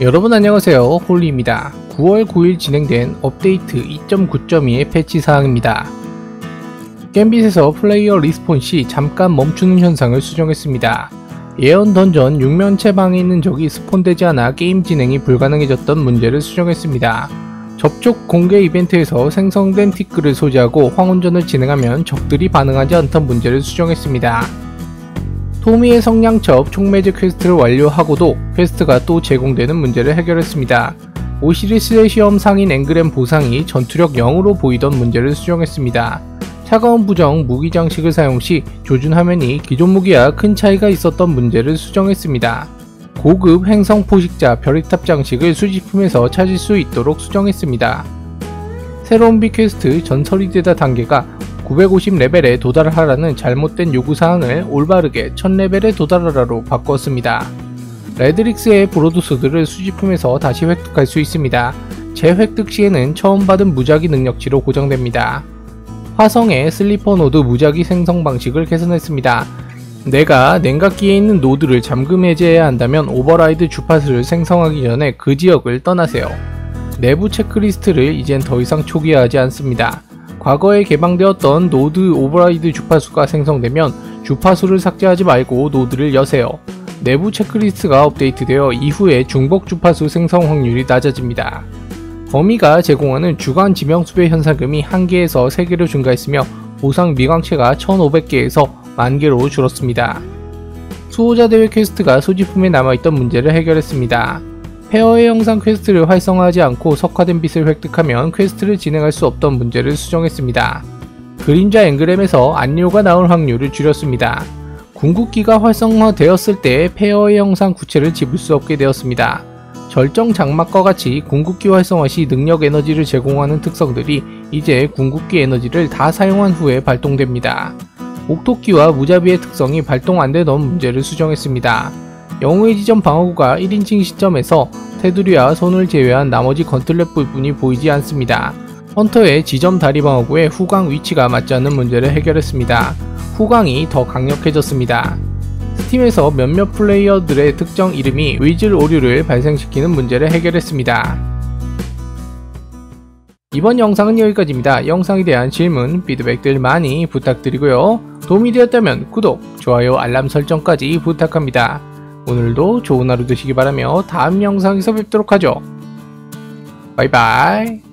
여러분 안녕하세요, 홀리입니다. 9월 9일 진행된 업데이트 2.9.2의 패치사항입니다. 겜빗에서 플레이어 리스폰 시 잠깐 멈추는 현상을 수정했습니다. 예언 던전 6면체 방에 있는 적이 스폰되지 않아 게임 진행이 불가능해졌던 문제를 수정했습니다. 접촉 공개 이벤트에서 생성된 티끌을 소지하고 황혼전을 진행하면 적들이 반응하지 않던 문제를 수정했습니다. 토미의 성냥첩 촉매제 퀘스트를 완료하고도 퀘스트가 또 제공되는 문제를 해결했습니다. 오시리스의 시험 상인 앵그램 보상이 전투력 0으로 보이던 문제를 수정했습니다. 차가운 부정 무기 장식을 사용 시 조준 화면이 기존 무기와 큰 차이가 있었던 문제를 수정했습니다. 고급 행성 포식자 별이탑 장식을 수집품에서 찾을 수 있도록 수정했습니다. 새로운 비퀘스트 전설이 되다 단계가 950레벨에 도달하라는 잘못된 요구사항을 올바르게 1000레벨에 도달하라로 바꿨습니다. 레드릭스의 브로드소드를 수집품에서 다시 획득할 수 있습니다. 재획득 시에는 처음 받은 무작위 능력치로 고정됩니다. 화성의 슬리퍼 노드 무작위 생성 방식을 개선했습니다. 내가 냉각기에 있는 노드를 잠금 해제해야 한다면 오버라이드 주파수를 생성하기 전에 그 지역을 떠나세요. 내부 체크리스트를 이젠 더 이상 초기화하지 않습니다. 과거에 개방되었던 노드 오버라이드 주파수가 생성되면 주파수를 삭제하지 말고 노드를 여세요. 내부 체크리스트가 업데이트되어 이후에 중복 주파수 생성 확률이 낮아집니다. 거미가 제공하는 주간 지명수배 현상금이 1개에서 3개로 증가했으며 보상 미광체가 1500개에서 10,000개로 줄었습니다. 수호자 대회 퀘스트가 소지품에 남아있던 문제를 해결했습니다. 페어의 영상 퀘스트를 활성화하지 않고 석화된 빛을 획득하면 퀘스트를 진행할 수 없던 문제를 수정했습니다. 그림자 앵그램에서 안료가 나올 확률을 줄였습니다. 궁극기가 활성화되었을 때 페어의 영상 구체를 집을 수 없게 되었습니다. 절정 장막과 같이 궁극기 활성화 시 능력 에너지를 제공하는 특성들이 이제 궁극기 에너지를 다 사용한 후에 발동됩니다. 옥토끼와 무자비의 특성이 발동 안되던 문제를 수정했습니다. 영웅의 지점 방어구가 1인칭 시점에서 테두리와 손을 제외한 나머지 건틀렛 부분이 보이지 않습니다. 헌터의 지점 다리 방어구에 후광 위치가 맞지 않는 문제를 해결했습니다. 후광이 더 강력해졌습니다. 스팀에서 몇몇 플레이어들의 특정 이름이 위즐 오류를 발생시키는 문제를 해결했습니다. 이번 영상은 여기까지입니다. 영상에 대한 질문, 피드백들 많이 부탁드리고요. 도움이 되었다면 구독, 좋아요, 알람 설정까지 부탁합니다. 오늘도 좋은 하루 되시기 바라며 다음 영상에서 뵙도록 하죠. 바이바이.